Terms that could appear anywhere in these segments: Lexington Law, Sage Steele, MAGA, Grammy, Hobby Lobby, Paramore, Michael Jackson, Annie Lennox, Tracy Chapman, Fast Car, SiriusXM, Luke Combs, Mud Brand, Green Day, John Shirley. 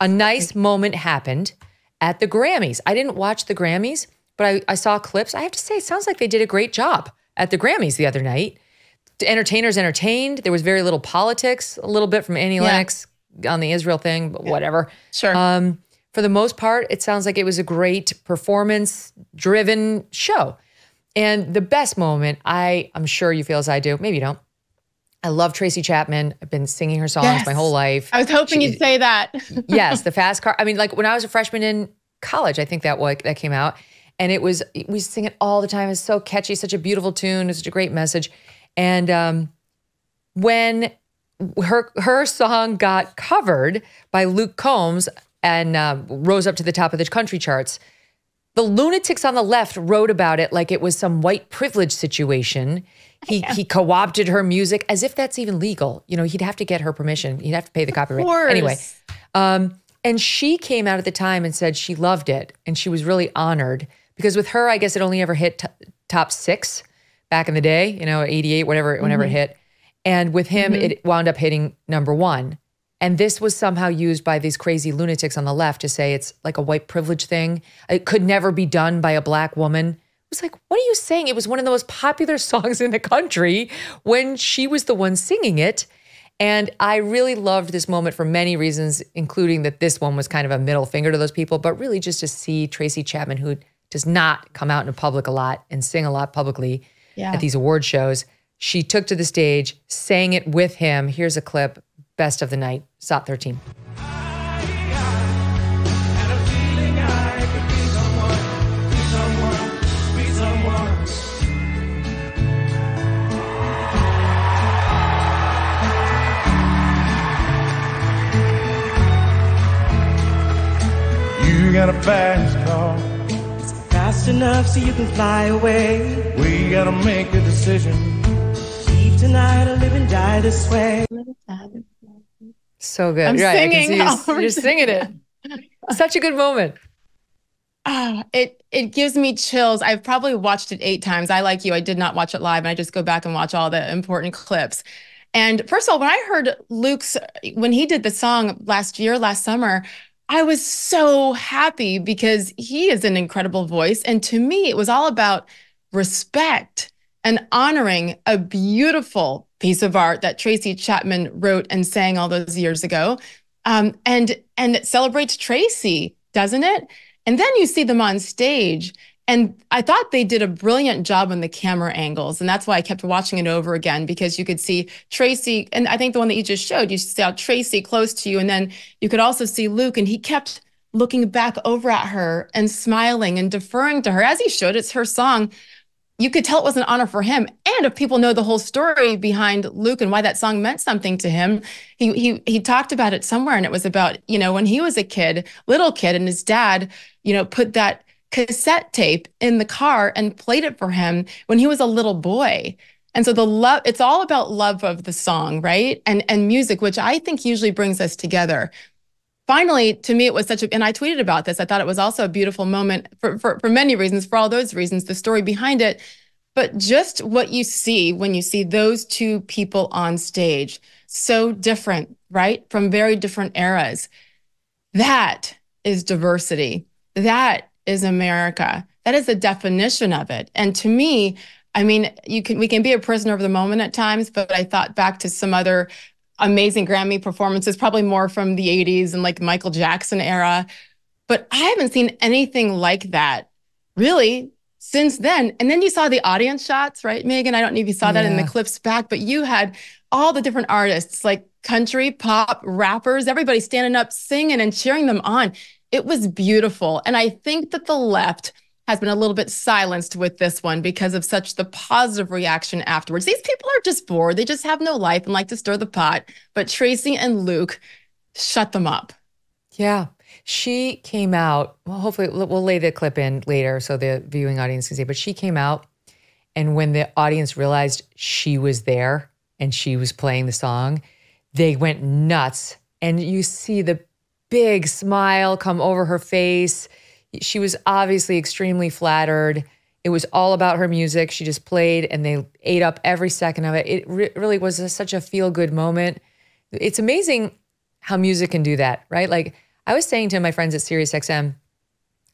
a nice moment happened at the Grammys. I didn't watch the Grammys, but I saw clips. I have to say, it sounds like they did a great job at the Grammys the other night. The entertainers entertained. There was very little politics, a little bit from Annie Lennox on the Israel thing, but whatever. Sure. For the most part, it sounds like it was a great performance-driven show. And the best moment, I'm sure you feel as I do, maybe you don't. I love Tracy Chapman. I've been singing her songs my whole life. I was hoping you'd say that. Yes, the Fast Car. I mean, like when I was a freshman in college, I think that came out. And we sing it all the time. It's so catchy, such a beautiful tune, it's such a great message. And when her song got covered by Luke Combs and rose up to the top of the country charts, the lunatics on the left wrote about it like it was some white privilege situation. He co-opted her music, as if that's even legal. You know, he'd have to get her permission. He'd have to pay the copyright. Anyway, and she came out at the time and said she loved it. And she was really honored because with her, I guess it only ever hit top 6 back in the day, you know, 88, whenever it hit. And with him, it wound up hitting #1. And this was somehow used by these crazy lunatics on the left to say it's like a white privilege thing. It could never be done by a black woman. It was like, what are you saying? It was one of the most popular songs in the country when she was the one singing it. And I really loved this moment for many reasons, including that this one was kind of a middle finger to those people, but really just to see Tracy Chapman, who does not come out in public a lot and sing a lot publicly at these award shows. She took to the stage, sang it with him. Here's a clip. Best of the night, SOT 13. You got a fast car. It's fast enough so you can fly away. We gotta make a decision. Leave tonight or live and die this way. So good. I'm singing. You're singing it. Such a good moment. It gives me chills. I've probably watched it 8 times. I, like you, I did not watch it live. And I just go back and watch all the important clips. And first of all, when I heard Luke's, when he did the song last summer, I was so happy because he is an incredible voice. And to me, it was all about respect and honoring a beautiful piece of art that Tracy Chapman wrote and sang all those years ago. And it celebrates Tracy, doesn't it? And then you see them on stage. And I thought they did a brilliant job on the camera angles. And that's why I kept watching it over again, because you could see Tracy, and I think the one that you just showed, you saw Tracy close to you. And then you could also see Luke, and he kept looking back over at her and smiling and deferring to her, as he should. It's her song. You could tell it was an honor for him. And if people know the whole story behind Luke and why that song meant something to him, he talked about it somewhere, and it was about, you know, when he was a kid, little kid, and his dad, you know, put that cassette tape in the car and played it for him when he was a little boy. And so the love, it's all about love of the song, right? And music, which I think usually brings us together. Finally, to me, it was such a, and I tweeted about this, I thought it was also a beautiful moment for many reasons, for all those reasons, the story behind it, but just what you see when you see those two people on stage, so different, right? From very different eras. That is diversity. That is America. That is the definition of it. And to me, I mean, we can be a prisoner of the moment at times, but I thought back to some other amazing Grammy performances, probably more from the 80s and like Michael Jackson era. But I haven't seen anything like that really since then. And then you saw the audience shots, right, Megan? I don't know if you saw that in the clips back, but you had all the different artists, like country, pop, rappers, everybody standing up, singing and cheering them on. It was beautiful. And I think that the left has been a little bit silenced with this one because of such the positive reaction afterwards. These people are just bored. They just have no life and like to stir the pot. But Tracy and Luke shut them up. Yeah. She came out, well, hopefully we'll lay the clip in later so the viewing audience can see, but she came out, and when the audience realized she was there and she was playing the song, they went nuts. And you see the big smile come over her face. She was obviously extremely flattered. It was all about her music. She just played, and they ate up every second of it. It really was such a feel-good moment. It's amazing how music can do that, right? Like, I was saying to my friends at SiriusXM,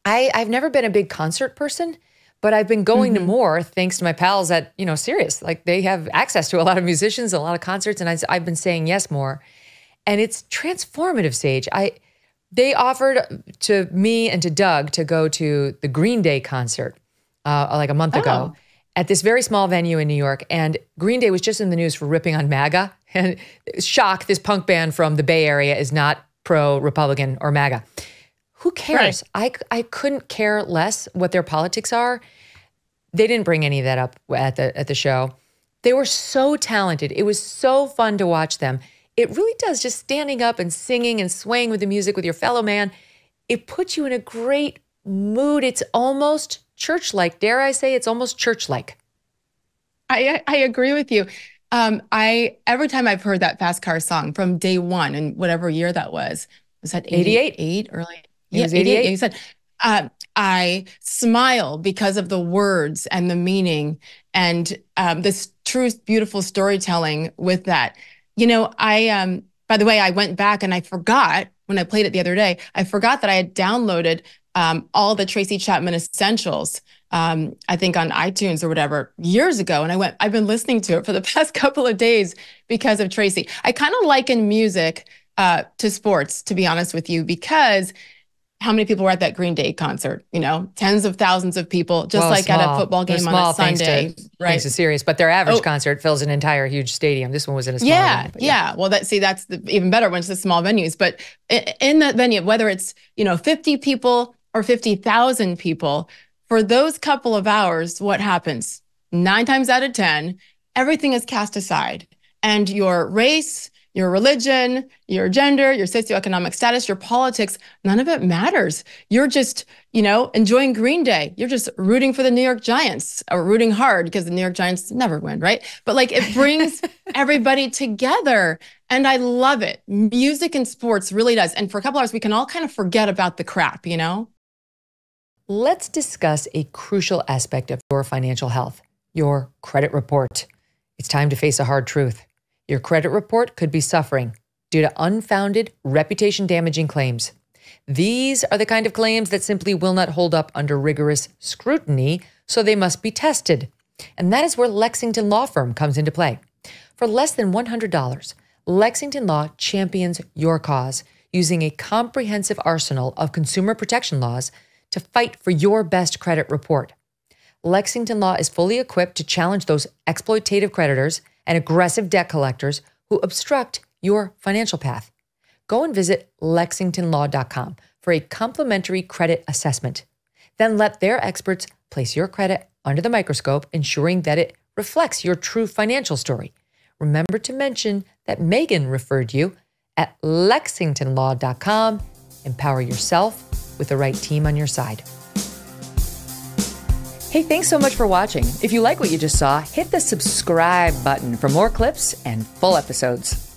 I've never been a big concert person, but I've been going to more thanks to my pals at, you know, Sirius. Like, they have access to a lot of musicians, a lot of concerts, and I've been saying yes more. And it's transformative, Sage. They offered to me and to Doug to go to the Green Day concert like a month ago at this very small venue in New York. And Green Day was just in the news for ripping on MAGA. And shock, this punk band from the Bay Area is not pro-Republican or MAGA. Who cares? Right. I couldn't care less what their politics are. They didn't bring any of that up at the show. They were so talented. It was so fun to watch them. It really does, just standing up and singing and swaying with the music with your fellow man. It puts you in a great mood. It's almost church-like. Dare I say, it's almost church-like. I agree with you. Every time I've heard that Fast Car song from day one, and whatever year that was that 88? Early? Yeah, 88. You said, I smile because of the words and the meaning and this true, beautiful storytelling with that. You know, by the way, I went back and I forgot when I played it the other day, I forgot that I had downloaded all the Tracy Chapman Essentials, I think on iTunes or whatever, years ago. And I've been listening to it for the past couple of days because of Tracy. I kind of liken music to sports, to be honest with you, because how many people were at that Green Day concert? You know, tens of thousands of people, just at a football game on a Sunday. Thanks to Sirius, but their average concert fills an entire huge stadium. This one was in a small venue. Yeah. Well, that's even better when it's the small venues. But in that venue, whether it's, you know, 50 people or 50,000 people, for those couple of hours, what happens? 9 times out of 10, everything is cast aside. And your race, your religion, your gender, your socioeconomic status, your politics, none of it matters. You're just, you know, enjoying Green Day. You're just rooting for the New York Giants, or rooting hard because the New York Giants never win, right? But like, it brings everybody together. And I love it. Music and sports really does. And for a couple hours, we can all kind of forget about the crap, you know? Let's discuss a crucial aspect of your financial health, your credit report. It's time to face a hard truth. Your credit report could be suffering due to unfounded, reputation-damaging claims. These are the kind of claims that simply will not hold up under rigorous scrutiny, so they must be tested. And that is where Lexington Law Firm comes into play. For less than $100, Lexington Law champions your cause using a comprehensive arsenal of consumer protection laws to fight for your best credit report. Lexington Law is fully equipped to challenge those exploitative creditors and aggressive debt collectors who obstruct your financial path. Go and visit lexingtonlaw.com for a complimentary credit assessment. Then let their experts place your credit under the microscope, ensuring that it reflects your true financial story. Remember to mention that Megan referred you at lexingtonlaw.com. Empower yourself with the right team on your side. Hey, thanks so much for watching. If you like what you just saw, hit the subscribe button for more clips and full episodes.